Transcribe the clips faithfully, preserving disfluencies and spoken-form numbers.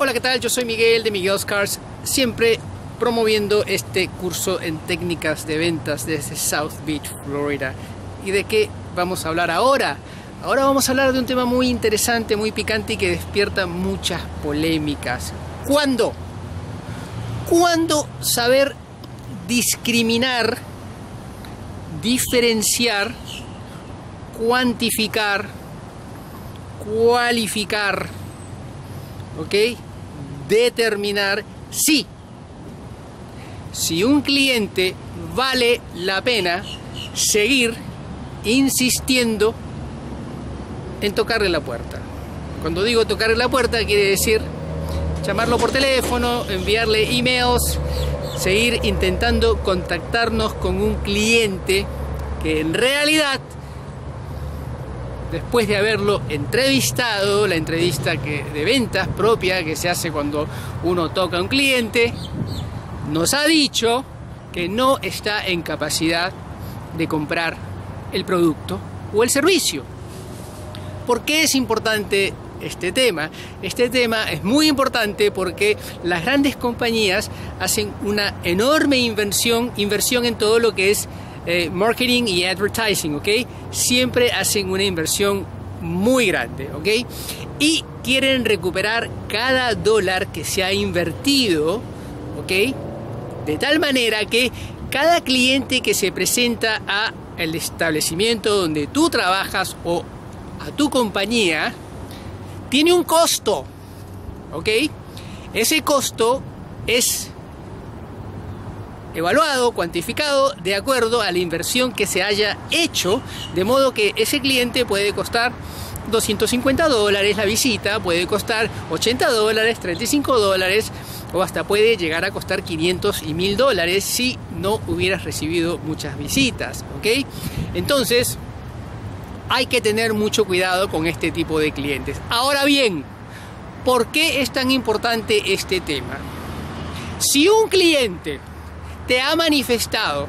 Hola, ¿qué tal? Yo soy Miguel de Miguel's Cars, siempre promoviendo este curso en técnicas de ventas desde South Beach, Florida. ¿Y de qué vamos a hablar ahora? Ahora vamos a hablar de un tema muy interesante, muy picante y que despierta muchas polémicas. ¿Cuándo? ¿Cuándo saber discriminar, diferenciar, cuantificar, cualificar, ¿ok? Determinar si, si un cliente vale la pena seguir insistiendo en tocarle la puerta? Cuando digo tocarle la puerta, quiere decir llamarlo por teléfono, enviarle emails, seguir intentando contactarnos con un cliente que en realidad, después de haberlo entrevistado, la entrevista que, de ventas propia que se hace cuando uno toca a un cliente, nos ha dicho que no está en capacidad de comprar el producto o el servicio. ¿Por qué es importante este tema? Este tema es muy importante porque las grandes compañías hacen una enorme inversión, inversión en todo lo que es Eh, marketing y advertising, ¿ok? Siempre hacen una inversión muy grande, ¿ok? Y quieren recuperar cada dólar que se ha invertido, ¿ok? De tal manera que cada cliente que se presenta a el establecimiento donde tú trabajas o a tu compañía tiene un costo, ¿ok? Ese costo es evaluado, cuantificado, de acuerdo a la inversión que se haya hecho, de modo que ese cliente puede costar doscientos cincuenta dólares la visita, puede costar ochenta dólares, treinta y cinco dólares o hasta puede llegar a costar quinientos y mil dólares si no hubieras recibido muchas visitas, ¿ok? Entonces, hay que tener mucho cuidado con este tipo de clientes. Ahora bien, ¿por qué es tan importante este tema? Si un cliente te ha manifestado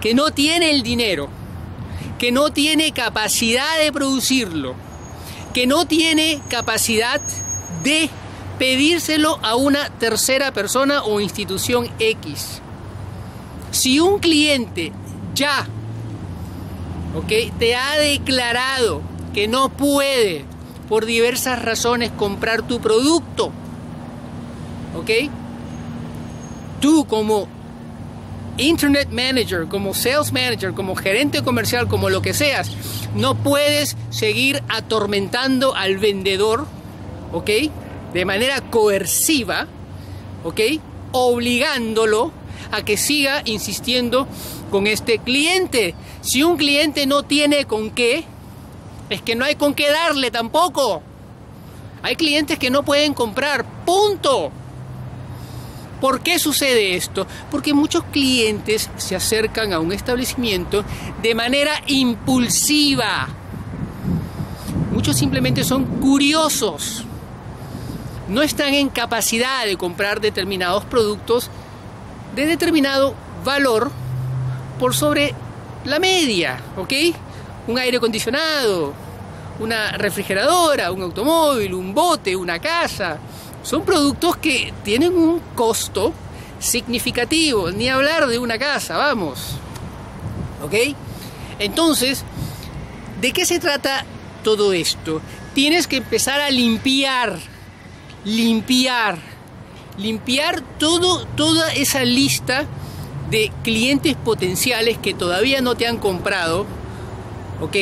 que no tiene el dinero, que no tiene capacidad de producirlo, que no tiene capacidad de pedírselo a una tercera persona o institución X. Si un cliente ya, ¿ok?, te ha declarado que no puede por diversas razones comprar tu producto, ¿ok?, tú como Internet Manager, como Sales Manager, como gerente comercial, como lo que seas, no puedes seguir atormentando al vendedor, ¿ok?, de manera coerciva, ¿ok?, obligándolo a que siga insistiendo con este cliente. Si un cliente no tiene con qué, es que no hay con qué darle tampoco. Hay clientes que no pueden comprar, punto. ¿Por qué sucede esto? Porque muchos clientes se acercan a un establecimiento de manera impulsiva. Muchos simplemente son curiosos. No están en capacidad de comprar determinados productos de determinado valor por sobre la media, ¿ok? Un aire acondicionado, una refrigeradora, un automóvil, un bote, una casa. Son productos que tienen un costo significativo, ni hablar de una casa, vamos, ¿ok? Entonces, ¿de qué se trata todo esto? Tienes que empezar a limpiar, limpiar, limpiar todo, toda esa lista de clientes potenciales que todavía no te han comprado, ¿ok?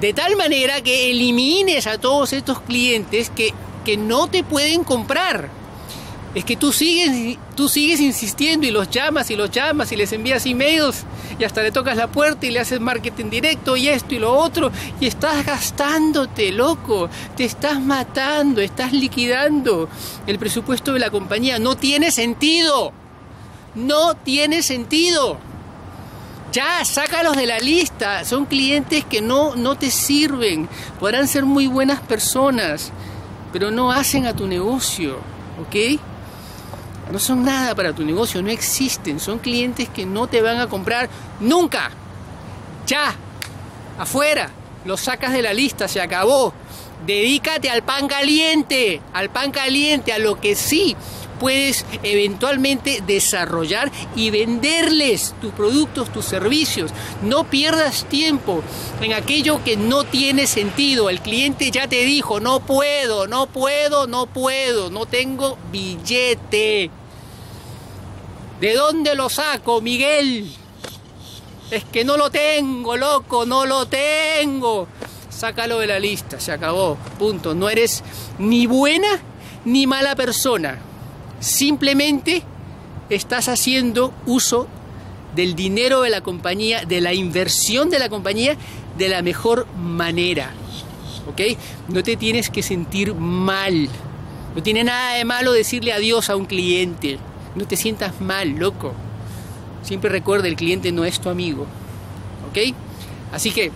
De tal manera que elimines a todos estos clientes que que no te pueden comprar. Es que tú sigues, tú sigues insistiendo y los llamas y los llamas y les envías emails y hasta le tocas la puerta y le haces marketing directo y esto y lo otro y estás gastándote, loco, te estás matando, estás liquidando el presupuesto de la compañía. No tiene sentido, no tiene sentido. Ya, sácalos de la lista. Son clientes que no, no te sirven. Podrán ser muy buenas personas, pero no hacen a tu negocio, ¿ok? No son nada para tu negocio, no existen. Son clientes que no te van a comprar nunca. Ya, afuera, los sacas de la lista, se acabó. Dedícate al pan caliente, al pan caliente, a lo que sí puedes eventualmente desarrollar y venderles tus productos, tus servicios. No pierdas tiempo en aquello que no tiene sentido. El cliente ya te dijo, no puedo, no puedo, no puedo, no tengo billete. ¿De dónde lo saco, Miguel? Es que no lo tengo, loco, no lo tengo. Sácalo de la lista, se acabó, punto. No eres ni buena ni mala persona. Simplemente estás haciendo uso del dinero de la compañía, de la inversión de la compañía, de la mejor manera, ¿ok? No te tienes que sentir mal. No tiene nada de malo decirle adiós a un cliente. No te sientas mal, loco. Siempre recuerda, el cliente no es tu amigo, ¿ok? Así que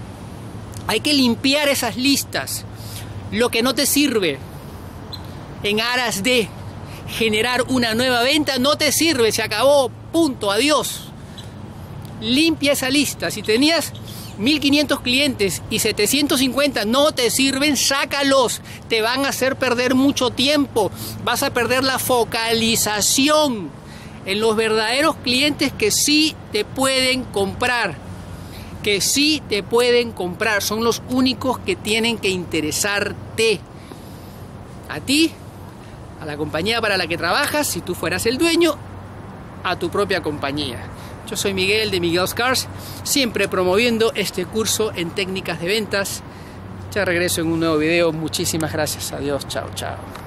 hay que limpiar esas listas, lo que no te sirve en aras de generar una nueva venta. No te sirve, se acabó, punto, adiós. Limpia esa lista. Si tenías mil quinientos clientes y setecientos cincuenta no te sirven, sácalos. Te van a hacer perder mucho tiempo. Vas a perder la focalización en los verdaderos clientes que sí te pueden comprar, que sí te pueden comprar. Son los únicos que tienen que interesarte a ti, a la compañía para la que trabajas, si tú fueras el dueño, a tu propia compañía. Yo soy Miguel de Miguel's Cars, siempre promoviendo este curso en técnicas de ventas. Ya regreso en un nuevo video. Muchísimas gracias. Adiós. Chao, chao.